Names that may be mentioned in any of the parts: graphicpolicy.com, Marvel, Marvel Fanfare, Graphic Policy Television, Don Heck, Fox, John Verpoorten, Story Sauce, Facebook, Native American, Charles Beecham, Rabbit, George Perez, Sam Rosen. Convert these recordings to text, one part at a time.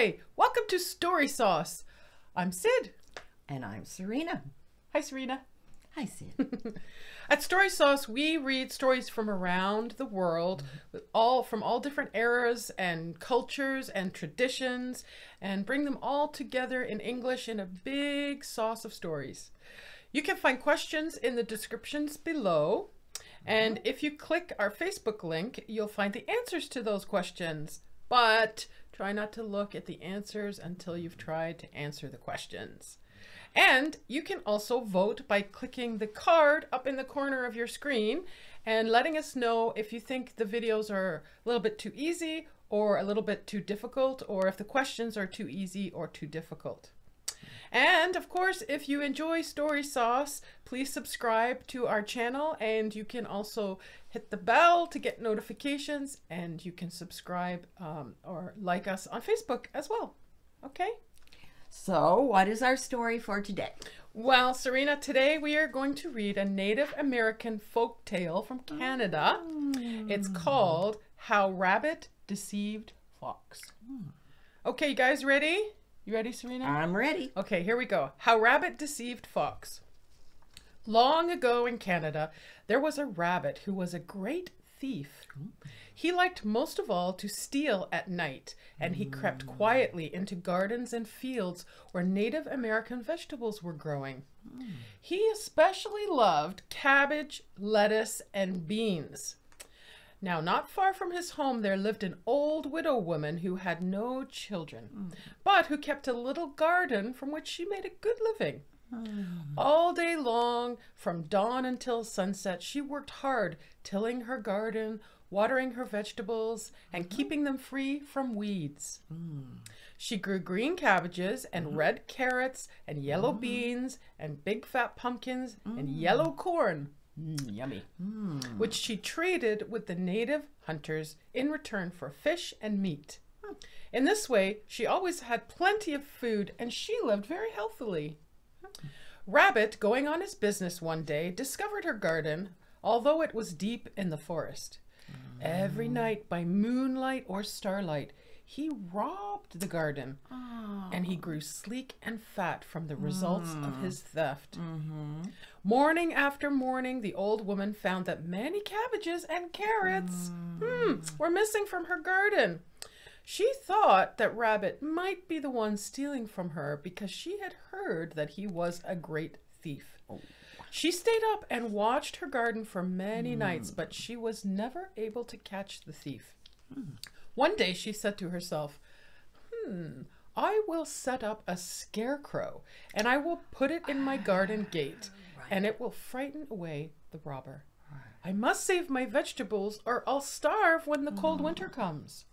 Hi, welcome to Story Sauce. I'm Sid. And I'm Serena. Hi, Serena. Hi, Sid. At Story Sauce, we read stories from around the world, from all different eras and cultures and traditions, and bring them all together in English in a big sauce of stories. You can find questions in the descriptions below. And if you click our Facebook link, you'll find the answers to those questions. But try not to look at the answers until you've tried to answer the questions. And you can also vote by clicking the card up in the corner of your screen and letting us know if you think the videos are a little bit too easy or a little bit too difficult, or if the questions are too easy or too difficult. And of course, if you enjoy Story Sauce, please subscribe to our channel, and you can also hit the bell to get notifications, and you can subscribe or like us on Facebook as well. Okay? So what is our story for today? Well, Serena, today we are going to read a Native American folk tale from Canada. It's called How Rabbit Deceived Fox. Okay, you guys ready? You ready, Serena? I'm ready. Okay, here we go. How Rabbit Deceived Fox. Long ago in Canada, there was a rabbit who was a great thief. He liked most of all to steal at night, and he crept quietly into gardens and fields where Native American vegetables were growing. He especially loved cabbage, lettuce, and beans. Now, not far from his home, there lived an old widow woman who had no children, but who kept a little garden from which she made a good living. All day long, from dawn until sunset, she worked hard, tilling her garden, watering her vegetables, and keeping them free from weeds. She grew green cabbages and red carrots and yellow beans and big fat pumpkins and yellow corn. Yummy. Which she traded with the native hunters in return for fish and meat. In this way, she always had plenty of food, and she lived very healthily. Rabbit, going on his business one day, discovered her garden, although it was deep in the forest. Every night, by moonlight or starlight, he robbed the garden, and he grew sleek and fat from the results of his theft. Morning after morning, the old woman found that many cabbages and carrots were missing from her garden. She thought that Rabbit might be the one stealing from her because she had heard that he was a great thief. She stayed up and watched her garden for many nights, but she was never able to catch the thief. One day she said to herself, I will set up a scarecrow, and I will put it in my garden gate, and it will frighten away the robber. I must save my vegetables, or I'll starve when the cold winter comes.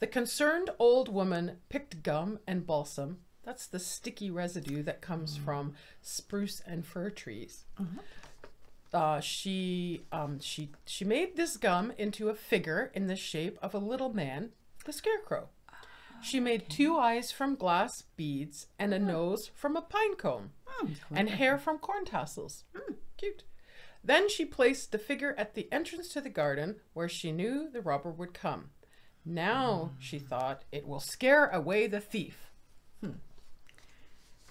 The concerned old woman picked gum and balsam. That's the sticky residue that comes from spruce and fir trees. She made this gum into a figure in the shape of a little man, the scarecrow. She made two eyes from glass beads and a nose from a pine cone and hair from corn tassels. Cute. Then she placed the figure at the entrance to the garden where she knew the robber would come. Now, she thought, it will scare away the thief.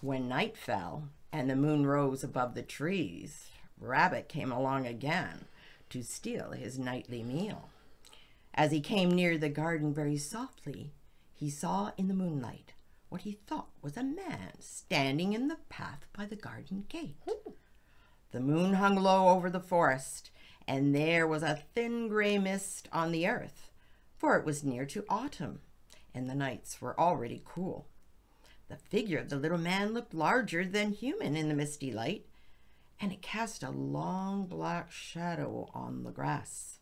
When night fell and the moon rose above the trees, Rabbit came along again to steal his nightly meal. As he came near the garden very softly, he saw in the moonlight what he thought was a man standing in the path by the garden gate. The moon hung low over the forest, and there was a thin gray mist on the earth, for it was near to autumn, and the nights were already cool. The figure of the little man looked larger than human in the misty light, and it cast a long black shadow on the grass.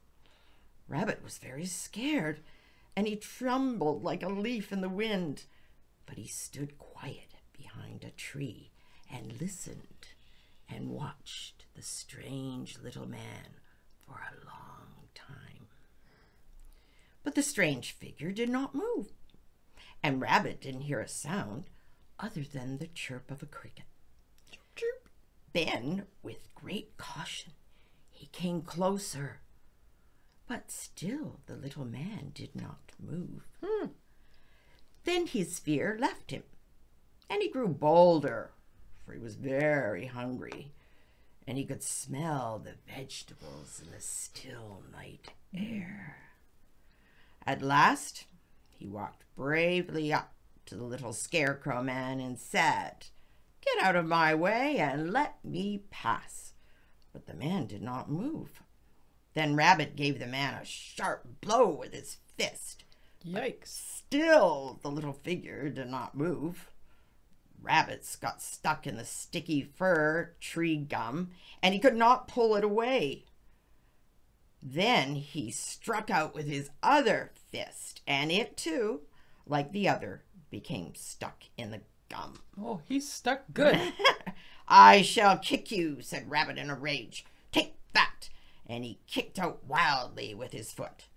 Rabbit was very scared, and he trembled like a leaf in the wind, but he stood quiet behind a tree and listened and watched the strange little man for a long time. But the strange figure did not move, and Rabbit didn't hear a sound other than the chirp of a cricket. Then, with great caution, he came closer, but still the little man did not move. Then his fear left him, and he grew bolder, for he was very hungry, and he could smell the vegetables in the still night air. At last, he walked bravely up to the little scarecrow man and said, "Get out of my way and let me pass." But the man did not move. Then Rabbit gave the man a sharp blow with his fist. Yikes. Still, the little figure did not move. Rabbit got stuck in the sticky fir tree gum, and he could not pull it away. Then he struck out with his other fist, and it too, like the other, became stuck in the gum. Oh, he's stuck good. "I shall kick you," said Rabbit in a rage. "Take that!" And he kicked out wildly with his foot.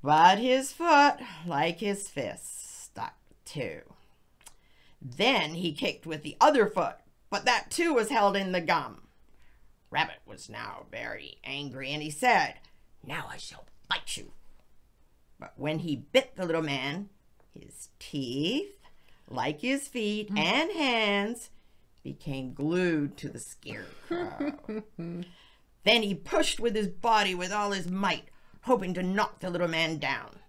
But his foot, like his fist, stuck too. Then he kicked with the other foot, but that too was held in the gum. Rabbit was now very angry, and he said, "Now I shall bite you." But when he bit the little man, his teeth, like his feet and hands, became glued to the scarecrow. Then he pushed with his body with all his might, hoping to knock the little man down.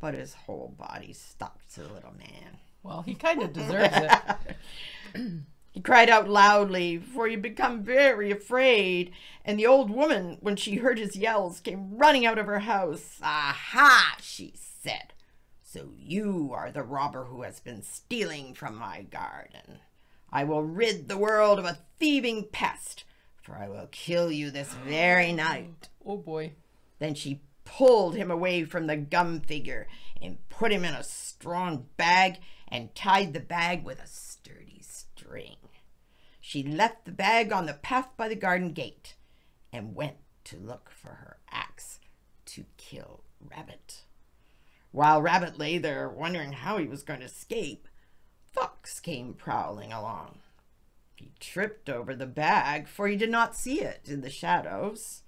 But his whole body stuck to the little man. Well, he kind of deserves it. He cried out loudly, for he had become very afraid, and the old woman, when she heard his yells, came running out of her house. "Aha," she said, "so you are the robber who has been stealing from my garden. I will rid the world of a thieving pest, for I will kill you this very night." Oh boy. Then she pulled him away from the gum figure and put him in a strong bag and tied the bag with a sturdy string. She left the bag on the path by the garden gate and went to look for her axe to kill Rabbit. While Rabbit lay there wondering how he was going to escape, Fox came prowling along. He tripped over the bag, for he did not see it in the shadows,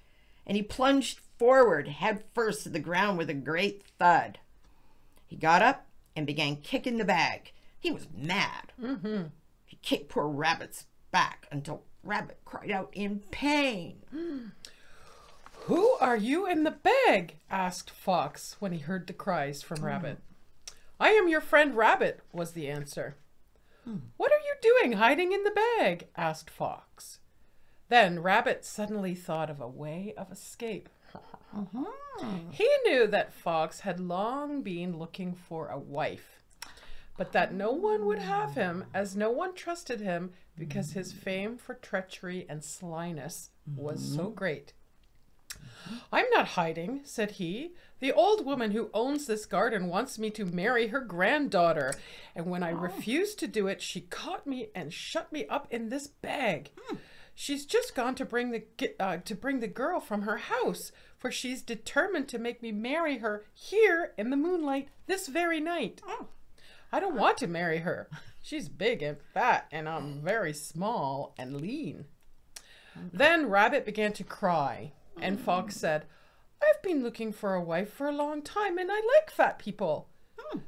and he plunged forward head first to the ground with a great thud. He got up and began kicking the bag. He was mad. He kicked poor Rabbit's back until Rabbit cried out in pain. "Who are you in the bag?" asked Fox when he heard the cries from Rabbit. "I am your friend Rabbit," was the answer. "What are you doing hiding in the bag?" asked Fox. Then Rabbit suddenly thought of a way of escape. He knew that Fox had long been looking for a wife, but that no one would have him, as no one trusted him because his fame for treachery and slyness was so great. "I'm not hiding," said he. "The old woman who owns this garden wants me to marry her granddaughter, and when I refused to do it, she caught me and shut me up in this bag. She's just gone to bring the girl from her house, for she's determined to make me marry her here in the moonlight this very night. I don't want to marry her. She's big and fat, and I'm very small and lean." Then Rabbit began to cry. And Fox said, "I've been looking for a wife for a long time, and I like fat people.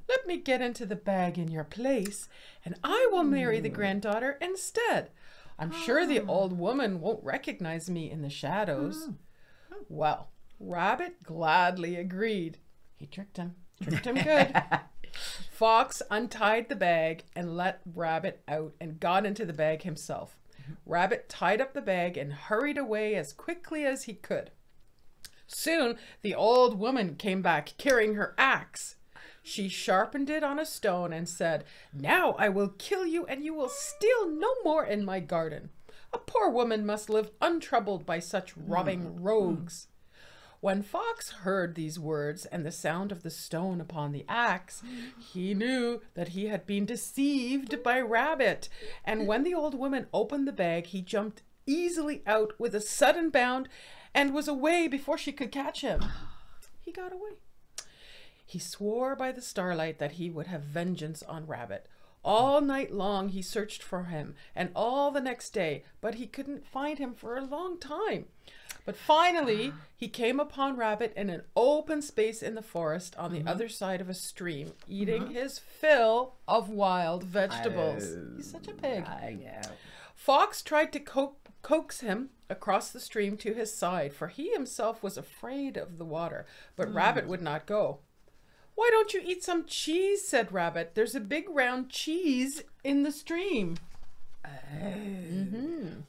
Let me get into the bag in your place, and I will marry the granddaughter instead. I'm sure the old woman won't recognize me in the shadows." Well, Rabbit gladly agreed. He tricked him good. Fox untied the bag and let Rabbit out and got into the bag himself. Rabbit tied up the bag and hurried away as quickly as he could. Soon the old woman came back carrying her axe. She sharpened it on a stone and said, "Now I will kill you, and you will steal no more in my garden. A poor woman must live untroubled by such robbing rogues." When Fox heard these words and the sound of the stone upon the axe, he knew that he had been deceived by Rabbit. And when the old woman opened the bag, he jumped easily out with a sudden bound and was away before she could catch him. He got away. He swore by the starlight that he would have vengeance on Rabbit. All night long he searched for him, and all the next day, but he couldn't find him for a long time. But finally, he came upon Rabbit in an open space in the forest on the other side of a stream, eating his fill of wild vegetables. He's such a pig. I know. Fox tried to coax him across the stream to his side, for he himself was afraid of the water, but Rabbit would not go. "Why don't you eat some cheese?" said Rabbit. "There's a big round cheese in the stream." Oh.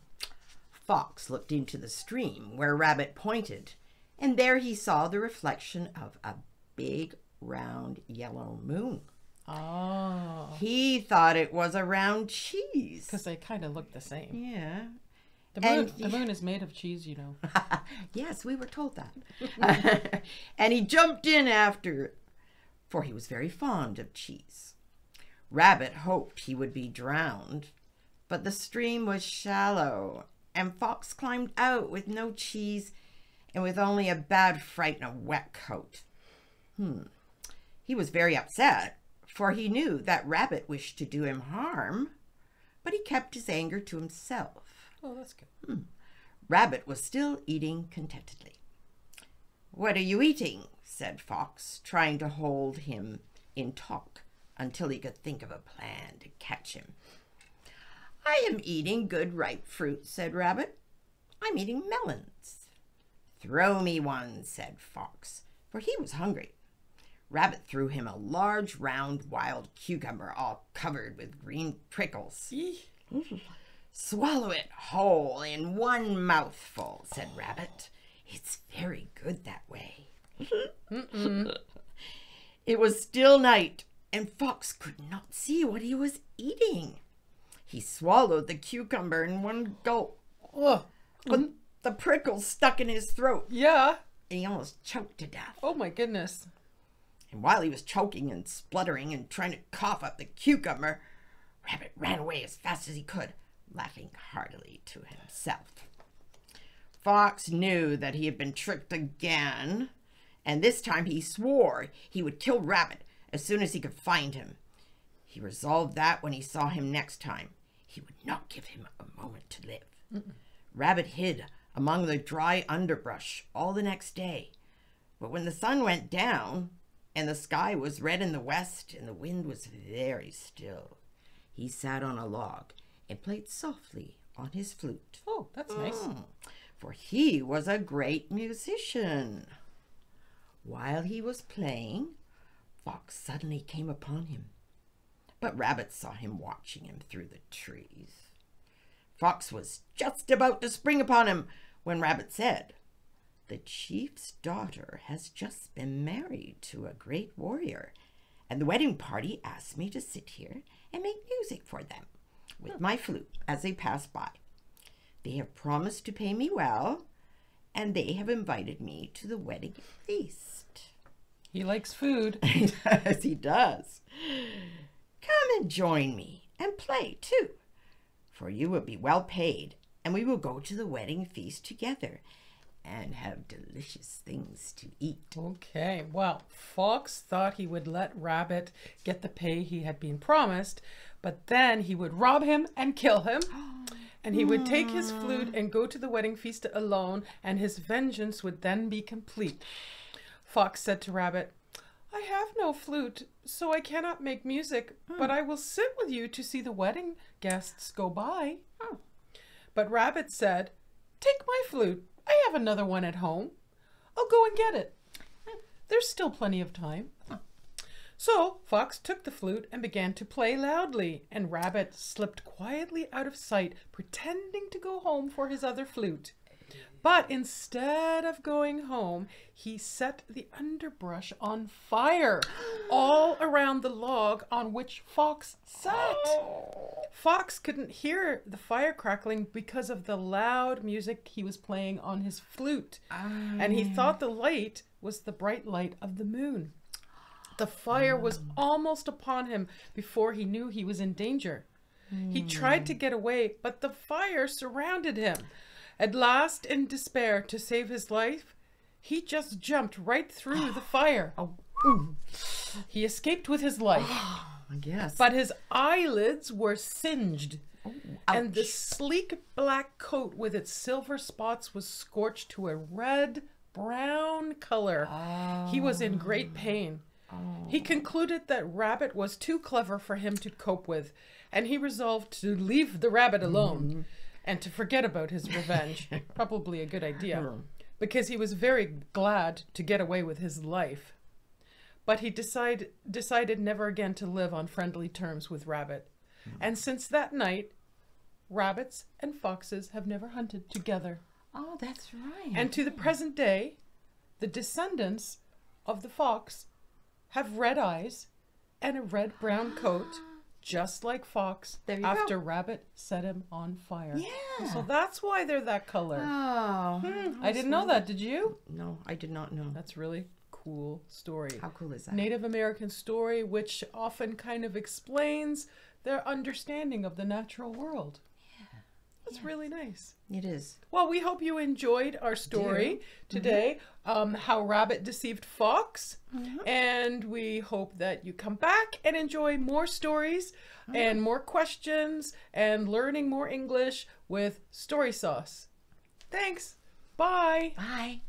Fox looked into the stream where Rabbit pointed, and there he saw the reflection of a big round yellow moon. Oh. He thought it was a round cheese. Because they kind of look the same. Yeah. The moon is made of cheese, you know. Yes, we were told that. And he jumped in after it, for he was very fond of cheese. Rabbit hoped he would be drowned, but the stream was shallow, and Fox climbed out with no cheese and with only a bad fright and a wet coat. He was very upset, for he knew that Rabbit wished to do him harm, but he kept his anger to himself. Oh, that's good. Rabbit was still eating contentedly. "What are you eating?" said Fox, trying to hold him in talk until he could think of a plan to catch him. "I am eating good ripe fruit," said Rabbit. "I'm eating melons." "Throw me one," said Fox, for he was hungry. Rabbit threw him a large, round, wild cucumber all covered with green prickles. "Swallow it whole in one mouthful," said Rabbit. "It's very good that way." It was still night, and Fox could not see what he was eating. He swallowed the cucumber in one gulp, but the prickles stuck in his throat. Yeah. And he almost choked to death. Oh, my goodness. And while he was choking and spluttering and trying to cough up the cucumber, Rabbit ran away as fast as he could, laughing heartily to himself. Fox knew that he had been tricked again, and this time he swore he would kill Rabbit as soon as he could find him. He resolved that when he saw him next time, he would not give him a moment to live. Rabbit hid among the dry underbrush all the next day, but when the sun went down and the sky was red in the west and the wind was very still, he sat on a log and played softly on his flute. Oh, that's nice. For he was a great musician. While he was playing, Fox suddenly came upon him, but Rabbit saw him watching him through the trees. Fox was just about to spring upon him when Rabbit said, "The chief's daughter has just been married to a great warrior, and the wedding party asked me to sit here and make music for them with my flute as they pass by. They have promised to pay me well, and they have invited me to the wedding feast." He likes food. He does. "Come and join me and play too, for you will be well paid, and we will go to the wedding feast together and have delicious things to eat." Okay, well, Fox thought he would let Rabbit get the pay he had been promised, but then he would rob him and kill him, and he would take his flute and go to the wedding feast alone, and his vengeance would then be complete. Fox said to Rabbit, "I have no flute, so I cannot make music, but I will sit with you to see the wedding guests go by." But Rabbit said, "Take my flute. I have another one at home. I'll go and get it. There's still plenty of time." So Fox took the flute and began to play loudly, and Rabbit slipped quietly out of sight, pretending to go home for his other flute. But instead of going home, he set the underbrush on fire all around the log on which Fox sat. Fox couldn't hear the fire crackling because of the loud music he was playing on his flute, and he thought the light was the bright light of the moon. The fire was almost upon him before he knew he was in danger. He tried to get away, but the fire surrounded him. At last, in despair to save his life, he just jumped right through the fire. He escaped with his life. But his eyelids were singed and the sleek black coat with its silver spots was scorched to a red-brown color. Oh. He was in great pain. Oh. He concluded that Rabbit was too clever for him to cope with, and he resolved to leave the rabbit alone and to forget about his revenge. Probably a good idea, because he was very glad to get away with his life. But he decided never again to live on friendly terms with Rabbit. And since that night, rabbits and foxes have never hunted together. Oh, that's right. And to the present day, the descendants of the fox have red eyes and a red-brown coat, just like Fox, after Rabbit set him on fire. Yeah. So that's why they're that color. Oh. I didn't know that. Did you? No, I did not know. That's really cool story. How cool is that? Native American story, which often kind of explains their understanding of the natural world. Yeah. That's really nice. It is. Well, we hope you enjoyed our story today, how Rabbit deceived Fox. And we hope that you come back and enjoy more stories and more questions and learning more English with Story Sauce. Thanks. Bye. Bye.